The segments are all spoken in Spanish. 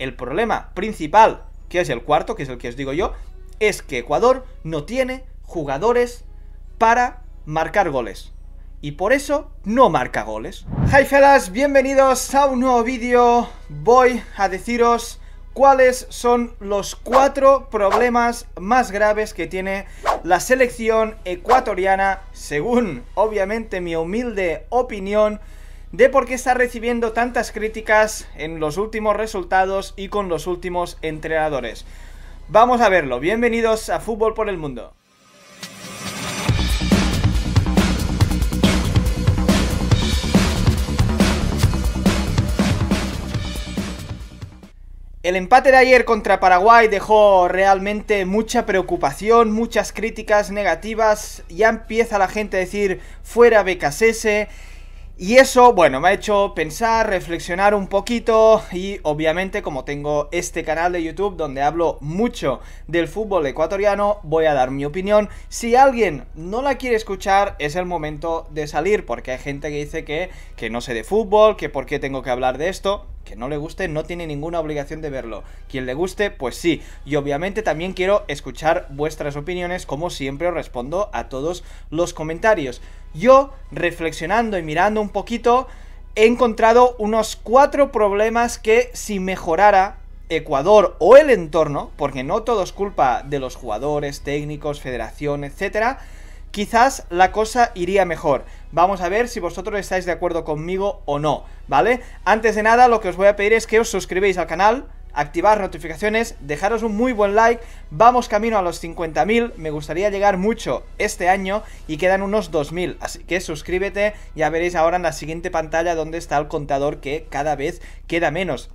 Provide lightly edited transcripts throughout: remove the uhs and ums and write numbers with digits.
El problema principal, que es el cuarto, que es el que os digo yo, es que Ecuador no tiene jugadores para marcar goles. Y por eso no marca goles. Hi fellas, bienvenidos a un nuevo vídeo. Voy a deciros cuáles son los 4 problemas más graves que tiene la selección ecuatoriana, según obviamente mi humilde opinión, de por qué está recibiendo tantas críticas en los últimos resultados y con los últimos entrenadores. Vamos a verlo. Bienvenidos a Fútbol por el Mundo. El empate de ayer contra Paraguay dejó realmente mucha preocupación, muchas críticas negativas. Ya empieza la gente a decir fuera Beccacece. Y eso, bueno, me ha hecho pensar, reflexionar un poquito y obviamente como tengo este canal de YouTube donde hablo mucho del fútbol ecuatoriano, voy a dar mi opinión. Si alguien no la quiere escuchar, es el momento de salir, porque hay gente que dice que no sé de fútbol, que por qué tengo que hablar de esto. Que no le guste, no tiene ninguna obligación de verlo. Quien le guste, pues sí. Y obviamente también quiero escuchar vuestras opiniones, como siempre os respondo a todos los comentarios. Yo, reflexionando y mirando un poquito, he encontrado unos 4 problemas que si mejorara Ecuador o el entorno, porque no todo es culpa de los jugadores, técnicos, federación, etcétera, quizás la cosa iría mejor. Vamos a ver si vosotros estáis de acuerdo conmigo o no, ¿vale? Antes de nada, lo que os voy a pedir es que os suscribáis al canal, activar notificaciones, dejaros un muy buen like. Vamos camino a los 50.000, me gustaría llegar mucho este año y quedan unos 2.000, así que suscríbete. Ya veréis ahora en la siguiente pantalla donde está el contador, que cada vez queda menos.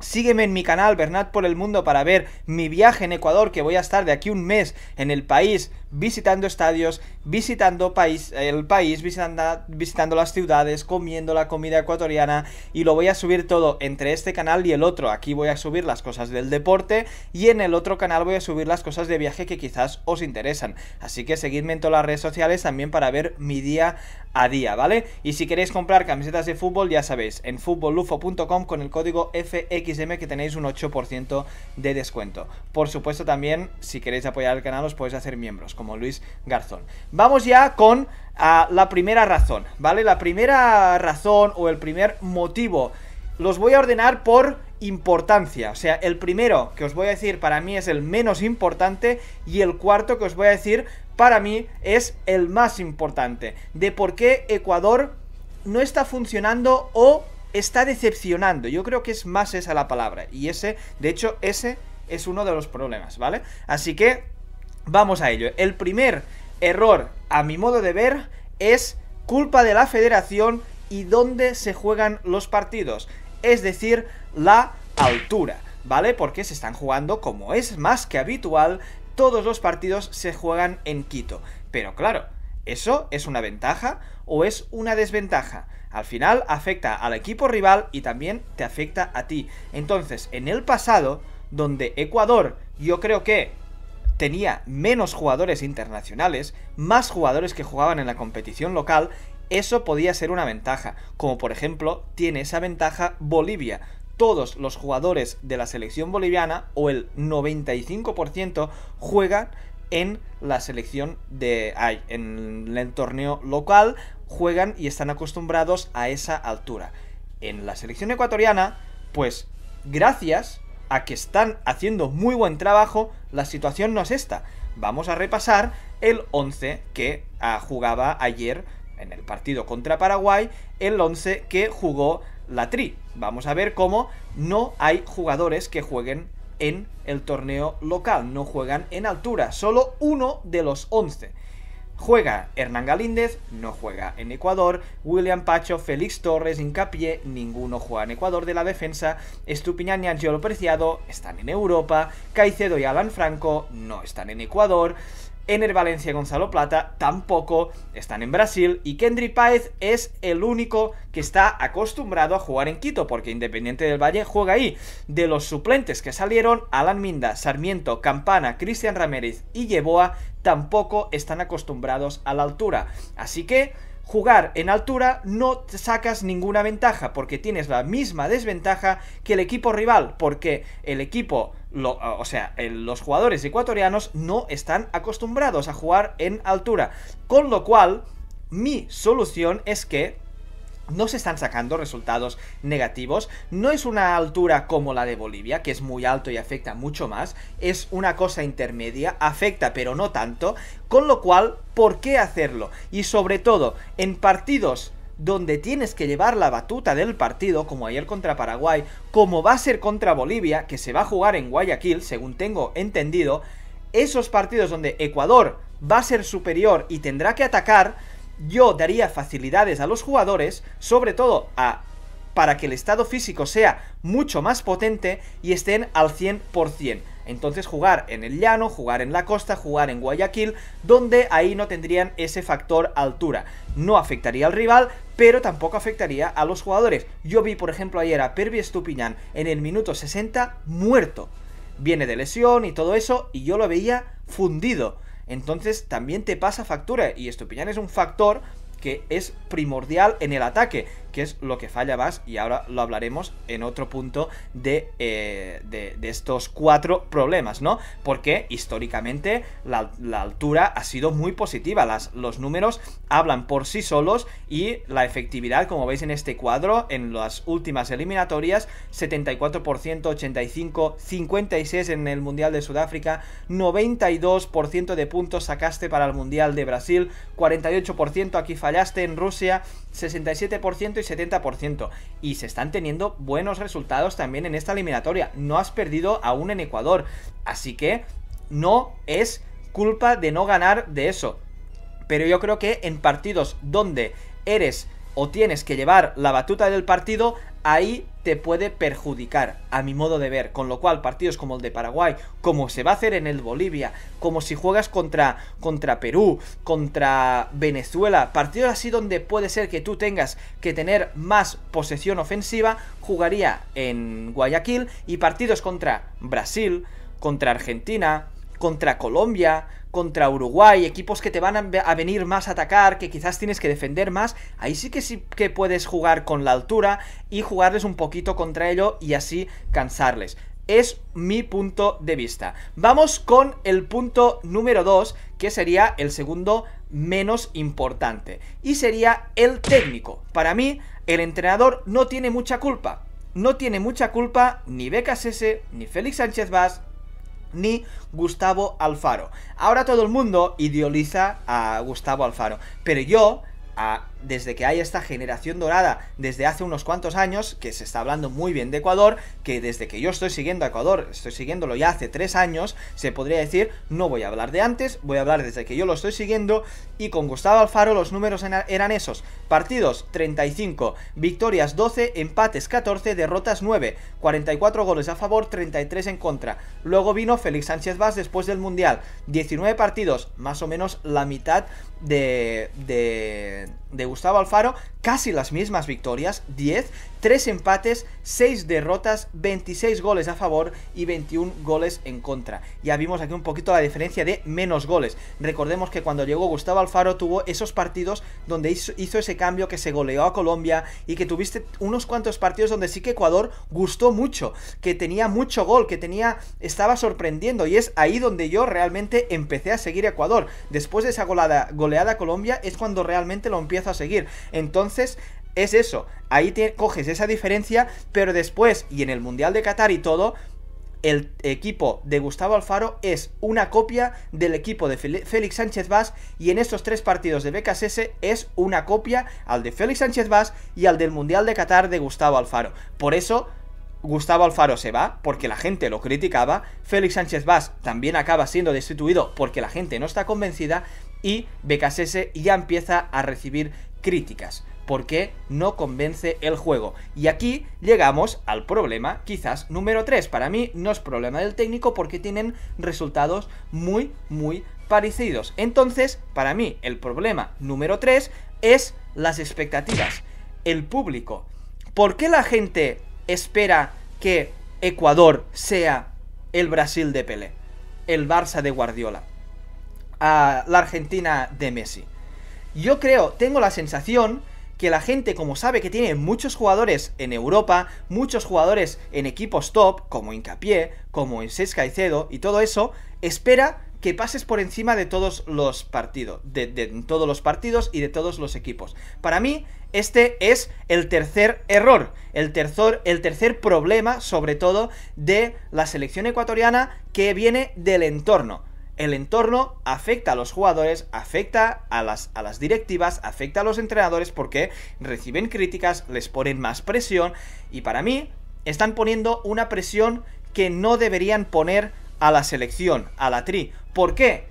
Sígueme en mi canal Bernat por el Mundo para ver mi viaje en Ecuador, que voy a estar de aquí un mes en el país, visitando estadios, visitando el país, visitando las ciudades, comiendo la comida ecuatoriana, y lo voy a subir todo entre este canal y el otro. Aquí voy a subir las cosas del deporte y en el otro canal voy a subir las cosas de viaje que quizás os interesan. Así que seguidme en todas las redes sociales también para ver mi día a día, ¿vale? Y si queréis comprar camisetas de fútbol, ya sabéis, en fútbollufo.com con el código FXM que tenéis un 8% de descuento. Por supuesto también, si queréis apoyar el canal, os podéis hacer miembros, como Luis Garzón. Vamos ya con la primera razón, ¿vale? La primera razón o el primer motivo los voy a ordenar por importancia. O sea, el primero que os voy a decir para mí es el menos importante y el cuarto que os voy a decir para mí es el más importante, de por qué Ecuador no está funcionando o está decepcionando. Yo creo que es más esa la palabra, y ese, de hecho, ese es uno de los problemas, ¿vale? Así que vamos a ello. El primer error, a mi modo de ver, es culpa de la federación y dónde se juegan los partidos, es decir, la altura, ¿vale? Porque se están jugando, como es más que habitual, todos los partidos se juegan en Quito. Pero claro, ¿eso es una ventaja o es una desventaja? Al final afecta al equipo rival y también te afecta a ti. Entonces, en el pasado, donde Ecuador, yo creo que tenía menos jugadores internacionales, más jugadores que jugaban en la competición local, eso podía ser una ventaja, como por ejemplo tiene esa ventaja Bolivia. Todos los jugadores de la selección boliviana, o el 95%, juegan en la selección de... en el torneo local, juegan y están acostumbrados a esa altura. En la selección ecuatoriana, pues gracias a que están haciendo muy buen trabajo, la situación no es esta. Vamos a repasar el 11 que jugaba ayer en el partido contra Paraguay, el 11 que jugó la Tri. Vamos a ver cómo no hay jugadores que jueguen en el torneo local, no juegan en altura, solo uno de los 11. Juega Hernán Galíndez, no juega en Ecuador. William Pacho, Félix Torres, Hincapié, ninguno juega en Ecuador de la defensa. Estupiñán y Ángelo Preciado están en Europa. Caicedo y Alan Franco no están en Ecuador. Enner Valencia y Gonzalo Plata tampoco están en Brasil. Y Kendry Páez es el único que está acostumbrado a jugar en Quito, porque Independiente del Valle juega ahí. De los suplentes que salieron, Alan Minda, Sarmiento, Campana, Cristian Ramírez y Yeboa tampoco están acostumbrados a la altura. Así que jugar en altura no te sacas ninguna ventaja, porque tienes la misma desventaja que el equipo rival, porque el equipo, los jugadores ecuatorianos no están acostumbrados a jugar en altura, con lo cual mi solución es que no se están sacando resultados negativos. No es una altura como la de Bolivia, que es muy alto y afecta mucho más. Es una cosa intermedia, afecta pero no tanto. Con lo cual, ¿por qué hacerlo? Y sobre todo, en partidos donde tienes que llevar la batuta del partido, como ayer contra Paraguay, como va a ser contra Bolivia, que se va a jugar en Guayaquil, según tengo entendido, esos partidos donde Ecuador va a ser superior y tendrá que atacar, yo daría facilidades a los jugadores, sobre todo para que el estado físico sea mucho más potente y estén al 100%. Entonces jugar en el llano, jugar en la costa, jugar en Guayaquil, donde ahí no tendrían ese factor altura. No afectaría al rival, pero tampoco afectaría a los jugadores. Yo vi, por ejemplo, ayer a Pervis Estupiñán en el minuto 60 muerto. Viene de lesión y todo eso, y yo lo veía fundido. Entonces también te pasa factura, y Estupiñán es un factor que es primordial en el ataque, que es lo que falla más, y ahora lo hablaremos en otro punto de estos cuatro problemas, ¿no? Porque históricamente la altura ha sido muy positiva, los números hablan por sí solos, y la efectividad, como veis en este cuadro, en las últimas eliminatorias, 74%, 85%, 56% en el Mundial de Sudáfrica, 92% de puntos sacaste para el Mundial de Brasil, 48% aquí fallaste en Rusia, 67% y 70%, y se están teniendo buenos resultados también en esta eliminatoria. No has perdido aún en Ecuador, así que no es culpa de no ganar de eso, pero yo creo que en partidos donde eres o tienes que llevar la batuta del partido, ahí te puede perjudicar, a mi modo de ver. Con lo cual, partidos como el de Paraguay, como se va a hacer en el Bolivia, como si juegas contra Perú, contra Venezuela, partidos así donde puede ser que tú tengas que tener más posesión ofensiva, jugaría en Guayaquil. Y partidos contra Brasil, contra Argentina, contra Colombia, contra Uruguay, equipos que te van a venir más a atacar, que quizás tienes que defender más, ahí sí que puedes jugar con la altura y jugarles un poquito contra ello y así cansarles. Es mi punto de vista. Vamos con el punto número 2, que sería el segundo menos importante, y sería el técnico. Para mí, el entrenador no tiene mucha culpa. No tiene mucha culpa ni Beccacece, ni Félix Sánchez Bas, ni Gustavo Alfaro. Ahora todo el mundo idealiza a Gustavo Alfaro, pero yo, desde que hay esta generación dorada, desde hace unos cuantos años, que se está hablando muy bien de Ecuador, que desde que yo estoy siguiendo a Ecuador, estoy siguiéndolo ya hace 3 años, se podría decir, no voy a hablar de antes, voy a hablar desde que yo lo estoy siguiendo, y con Gustavo Alfaro los números eran esos: partidos 35, victorias 12, empates 14, derrotas 9, 44 goles a favor, 33 en contra. Luego vino Félix Sánchez Bas después del Mundial, 19 partidos, más o menos la mitad de Gustavo Alfaro, casi las mismas victorias, 10, 3 empates, 6 derrotas, 26 goles a favor y 21 goles en contra. Ya vimos aquí un poquito la diferencia de menos goles. Recordemos que cuando llegó Gustavo Alfaro tuvo esos partidos donde hizo ese cambio, que se goleó a Colombia, y que tuviste unos cuantos partidos donde sí que Ecuador gustó mucho, que tenía mucho gol, que estaba sorprendiendo, y es ahí donde yo realmente empecé a seguir a Ecuador. Después de esa goleada a Colombia es cuando realmente lo empiezo a seguir. Entonces es eso, ahí coges esa diferencia, pero después, y en el Mundial de Qatar y todo, el equipo de Gustavo Alfaro es una copia del equipo de Félix Sánchez Bas, y en estos 3 partidos de Beccacece es una copia al de Félix Sánchez Bas y al del Mundial de Qatar de Gustavo Alfaro. Por eso Gustavo Alfaro se va, porque la gente lo criticaba. Félix Sánchez Bas también acaba siendo destituido porque la gente no está convencida, y Beccacece ya empieza a recibir críticas porque no convence el juego. Y aquí llegamos al problema quizás número 3. Para mí no es problema del técnico, porque tienen resultados muy, muy parecidos. Entonces, para mí el problema número 3 es las expectativas, el público. ¿Por qué la gente espera que Ecuador sea el Brasil de Pelé, el Barça de Guardiola, a la Argentina de Messi? Yo creo, tengo la sensación que la gente, como sabe que tiene muchos jugadores en Europa, muchos jugadores en equipos top, como Hincapié, como Moisés Caicedo y todo eso, espera que pases por encima de todos los partidos, de todos los partidos y de todos los equipos. Para mí, este es el tercer error, el tercer problema, sobre todo, de la selección ecuatoriana, que viene del entorno. El entorno afecta a los jugadores, afecta a las directivas, afecta a los entrenadores, porque reciben críticas, les ponen más presión, y para mí están poniendo una presión que no deberían poner a la selección, a la tri. ¿Por qué?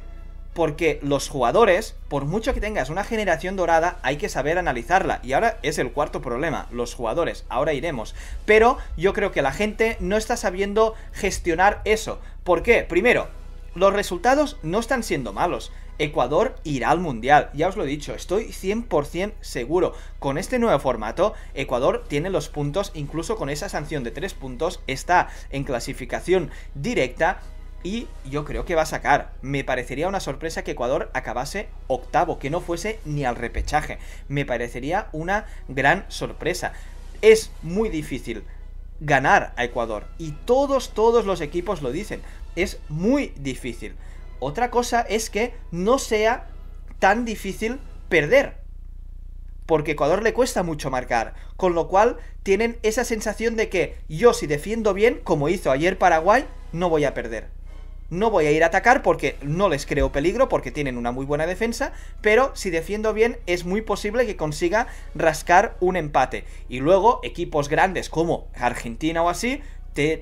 Porque los jugadores, por mucho que tengas una generación dorada, hay que saber analizarla. Y ahora es el cuarto problema, los jugadores. Ahora iremos. Pero yo creo que la gente no está sabiendo gestionar eso. ¿Por qué? Primero, los resultados no están siendo malos. Ecuador irá al Mundial, ya os lo he dicho, estoy 100% seguro. Con este nuevo formato, Ecuador tiene los puntos, incluso con esa sanción de 3 puntos, está en clasificación directa. Y yo creo que va a sacar. Me parecería una sorpresa que Ecuador acabase octavo, que no fuese ni al repechaje. Me parecería una gran sorpresa. Es muy difícil ganar a Ecuador, y todos los equipos lo dicen. Es muy difícil. Otra cosa es que no sea tan difícil perder, porque a Ecuador le cuesta mucho marcar, con lo cual tienen esa sensación de que yo, si defiendo bien, como hizo ayer Paraguay, no voy a perder. No voy a ir a atacar porque no les creo peligro, porque tienen una muy buena defensa, pero si defiendo bien es muy posible que consiga rascar un empate. Y luego equipos grandes como Argentina o así,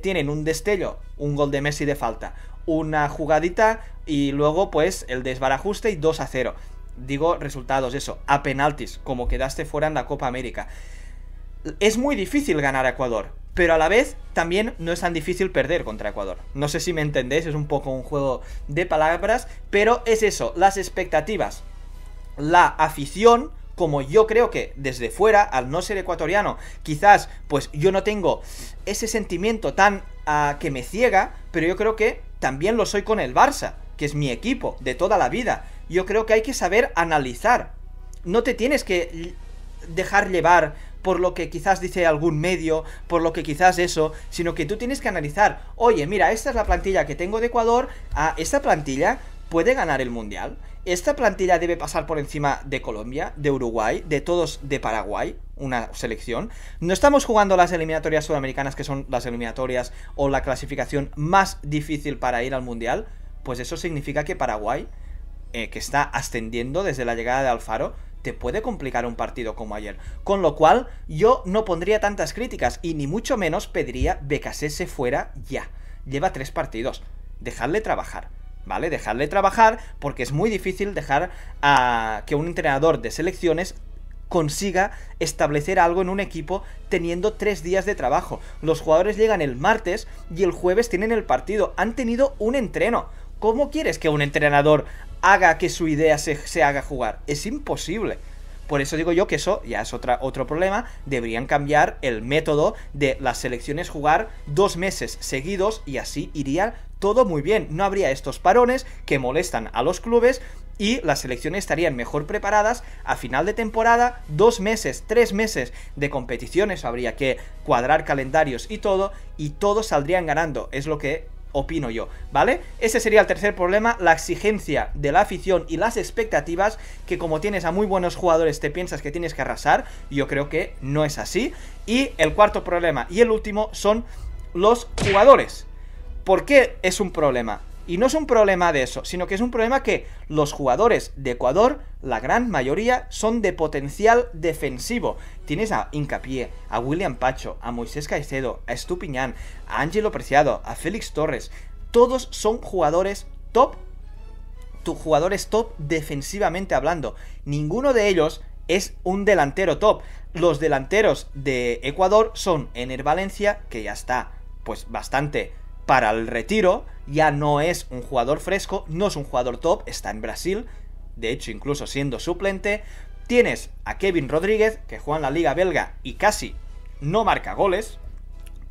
tienen un destello, un gol de Messi de falta, una jugadita y luego pues el desbarajuste y 2-0. Digo resultados, eso, a penaltis, como quedaste fuera en la Copa América. Es muy difícil ganar a Ecuador, pero a la vez también no es tan difícil perder contra Ecuador. No sé si me entendéis, es un poco un juego de palabras, pero es eso, las expectativas, la afición, como yo creo que desde fuera, al no ser ecuatoriano, quizás pues yo no tengo ese sentimiento tan que me ciega, pero yo creo que también lo soy con el Barça, que es mi equipo de toda la vida. Yo creo que hay que saber analizar, no te tienes que dejar llevar por lo que quizás dice algún medio, por lo que quizás eso, sino que tú tienes que analizar, oye, mira, esta es la plantilla que tengo de Ecuador, a esta plantilla puede ganar el Mundial, esta plantilla debe pasar por encima de Colombia, de Uruguay, de todos, de Paraguay, una selección. No estamos jugando las eliminatorias sudamericanas, que son las eliminatorias o la clasificación más difícil para ir al Mundial, pues eso significa que Paraguay, que está ascendiendo desde la llegada de Alfaro, te puede complicar un partido como ayer. Con lo cual, yo no pondría tantas críticas y ni mucho menos pediría Beccacece fuera ya. Lleva 3 partidos. Dejadle trabajar, ¿vale? Dejadle trabajar, porque es muy difícil dejar a que un entrenador de selecciones consiga establecer algo en un equipo teniendo 3 días de trabajo. Los jugadores llegan el martes y el jueves tienen el partido. Han tenido un entreno. ¿Cómo quieres que un entrenador haga que su idea se haga jugar? Es imposible. Por eso digo yo que eso ya es otro problema. Deberían cambiar el método de las selecciones, jugar 2 meses seguidos, y así iría todo muy bien. No habría estos parones que molestan a los clubes y las selecciones estarían mejor preparadas a final de temporada. 2 meses, 3 meses de competiciones, habría que cuadrar calendarios y todo, y todos saldrían ganando. Es lo que opino yo, ¿vale? Ese sería el tercer problema, la exigencia de la afición y las expectativas, que como tienes a muy buenos jugadores te piensas que tienes que arrasar. Yo creo que no es así. Y el cuarto problema y el último son los jugadores. ¿Por qué es un problema? Y no es un problema de eso, sino que es un problema que los jugadores de Ecuador, la gran mayoría, son de potencial defensivo. Tienes a Hincapié, a William Pacho, a Moisés Caicedo, a Estupiñán, a Ángelo Preciado, a Félix Torres. Todos son jugadores top, jugadores top defensivamente hablando. Ninguno de ellos es un delantero top. Los delanteros de Ecuador son Enner Valencia, que ya está pues bastante para el retiro, ya no es un jugador fresco, no es un jugador top, está en Brasil, de hecho incluso siendo suplente. Tienes a Kevin Rodríguez, que juega en la liga belga y casi no marca goles,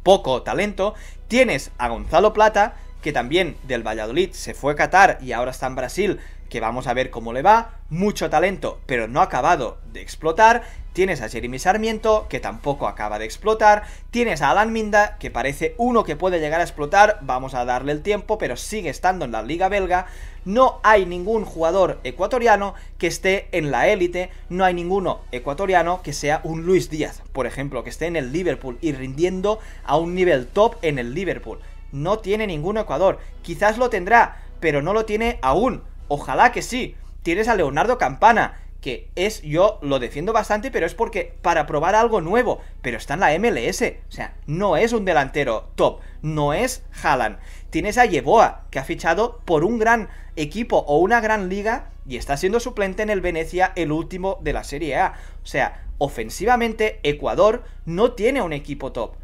poco talento. Tienes a Gonzalo Plata, que también del Valladolid se fue a Qatar y ahora está en Brasil, que vamos a ver cómo le va, mucho talento, pero no ha acabado de explotar. Tienes a Jeremy Sarmiento, que tampoco acaba de explotar. Tienes a Alan Minda, que parece uno que puede llegar a explotar. Vamos a darle el tiempo, pero sigue estando en la liga belga. No hay ningún jugador ecuatoriano que esté en la élite. No hay ninguno ecuatoriano que sea un Luis Díaz, por ejemplo, que esté en el Liverpool y rindiendo a un nivel top en el Liverpool. No tiene ninguno Ecuador. Quizás lo tendrá, pero no lo tiene aún. Ojalá que sí. Tienes a Leonardo Campana, que es, yo lo defiendo bastante, pero es porque para probar algo nuevo, pero está en la MLS, o sea, no es un delantero top, no es Haaland. Tienes a Yeboa, que ha fichado por un gran equipo o una gran liga y está siendo suplente en el Venecia, el último de la Serie A. O sea, ofensivamente Ecuador no tiene un equipo top,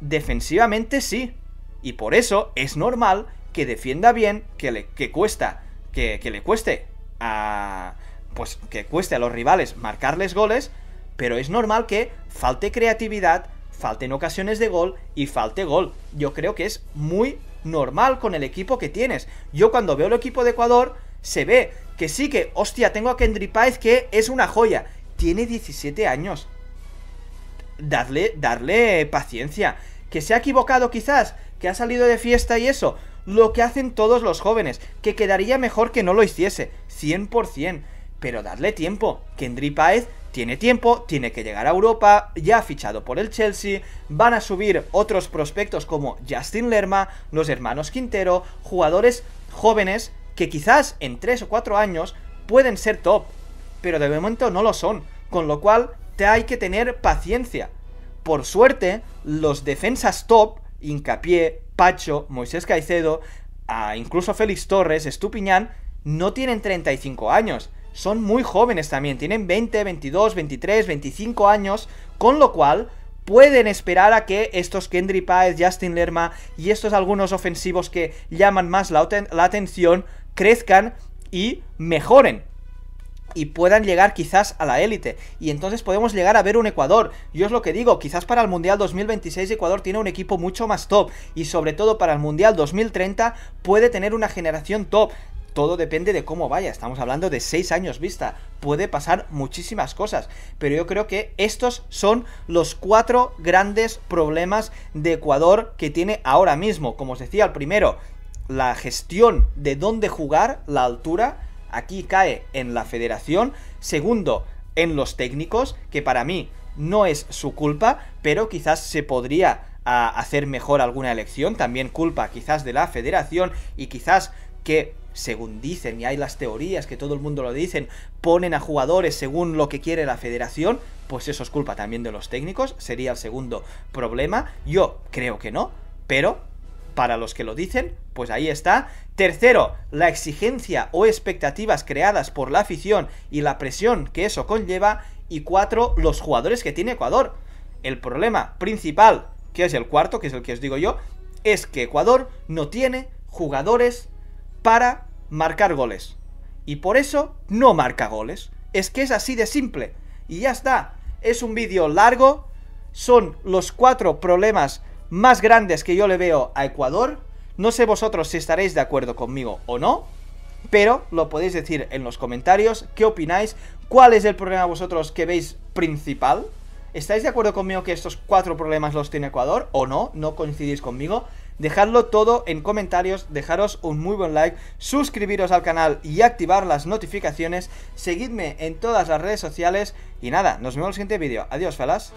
defensivamente sí, y por eso es normal que defienda bien, que cueste a los rivales marcarles goles, pero es normal que falte creatividad, falten ocasiones de gol y falte gol. Yo creo que es muy normal con el equipo que tienes. Yo cuando veo el equipo de Ecuador, se ve que sí que, hostia, tengo a Kendry Páez, que es una joya. Tiene 17 años. Darle paciencia. Que se ha equivocado quizás, que ha salido de fiesta y eso. Lo que hacen todos los jóvenes, que quedaría mejor que no lo hiciese, 100%. Pero darle tiempo. Kendry Páez tiene tiempo, tiene que llegar a Europa, ya ha fichado por el Chelsea, van a subir otros prospectos como Justin Lerma, los hermanos Quintero, jugadores jóvenes que quizás en 3 o 4 años pueden ser top, pero de momento no lo son, con lo cual te hay que tener paciencia. Por suerte, los defensas top, Hincapié, Pacho, Moisés Caicedo, incluso Félix Torres, Estupiñán, no tienen 35 años. Son muy jóvenes también, tienen 20, 22, 23, 25 años, con lo cual pueden esperar a que estos Kendry Páez, Justin Lerma y estos algunos ofensivos que llaman más la atención crezcan y mejoren y puedan llegar quizás a la élite, y entonces podemos llegar a ver un Ecuador. Yo es lo que digo, quizás para el Mundial 2026 Ecuador tiene un equipo mucho más top, y sobre todo para el Mundial 2030 puede tener una generación top. Todo depende de cómo vaya, estamos hablando de 6 años vista, puede pasar muchísimas cosas, pero yo creo que estos son los 4 grandes problemas de Ecuador que tiene ahora mismo. Como os decía, el primero, la gestión de dónde jugar, la altura, aquí cae en la federación. Segundo, en los técnicos, que para mí no es su culpa, pero quizás se podría hacer mejor alguna elección, también culpa quizás de la federación, y quizás que, según dicen, y hay las teorías que todo el mundo lo dicen, ponen a jugadores según lo que quiere la federación, pues eso es culpa también de los técnicos, sería el segundo problema. Yo creo que no, pero para los que lo dicen, pues ahí está. Tercero, la exigencia o expectativas creadas por la afición y la presión que eso conlleva. Y cuatro, los jugadores que tiene Ecuador. El problema principal, que es el cuarto, que es el que os digo yo, es que Ecuador no tiene jugadores para marcar goles, y por eso no marca goles. Es que es así de simple, y ya está. Es un vídeo largo, son los 4 problemas más grandes que yo le veo a Ecuador. No sé vosotros si estaréis de acuerdo conmigo o no, pero lo podéis decir en los comentarios. ¿Qué opináis? ¿Cuál es el problema vosotros que veis principal? ¿Estáis de acuerdo conmigo que estos 4 problemas los tiene Ecuador o no? ¿No coincidís conmigo? Dejadlo todo en comentarios, dejaros un muy buen like, suscribiros al canal y activar las notificaciones, seguidme en todas las redes sociales y nada, nos vemos en el siguiente vídeo. Adiós, felas.